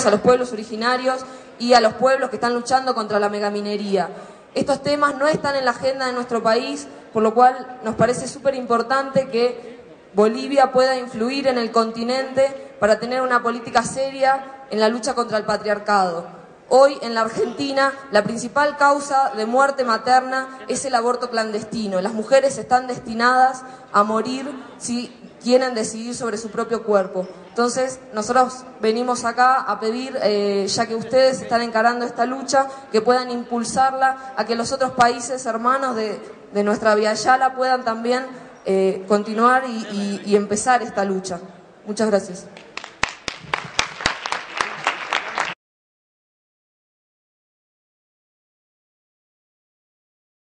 indígenas, a los pueblos originarios y a los pueblos que están luchando contra la megaminería. Estos temas no están en la agenda de nuestro país, por lo cual nos parece súper importante que Bolivia pueda influir en el continente para tener una política seria en la lucha contra el patriarcado. Hoy en la Argentina la principal causa de muerte materna es el aborto clandestino. Las mujeres están destinadas a morir si quieren decidir sobre su propio cuerpo. Entonces, nosotros venimos acá a pedir, ya que ustedes están encarando esta lucha, que puedan impulsarla, a que los otros países hermanos de nuestra Abya Yala puedan también continuar y empezar esta lucha. Muchas gracias.